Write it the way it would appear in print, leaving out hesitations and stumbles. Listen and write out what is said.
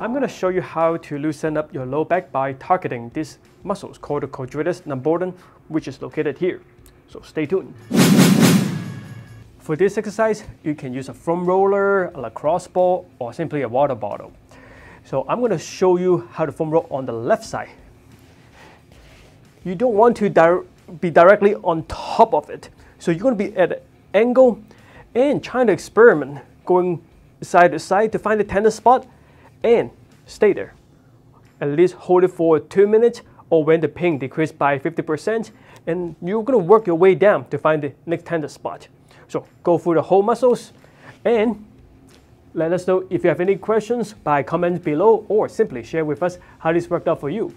I'm going to show you how to loosen up your low back by targeting these muscles called the quadratus lumborum, which is located here. So stay tuned. For this exercise, you can use a foam roller, a lacrosse ball, or simply a water bottle. So I'm going to show you how to foam roll on the left side. You don't want to be directly on top of it. So you're going to be at an angle and trying to experiment going side to side to find the tender spot and stay there. At least hold it for 2 minutes or when the pain decreases by 50%, and you're going to work your way down to find the next tender spot. So go through the whole muscles and let us know if you have any questions by comments below or simply share with us how this worked out for you.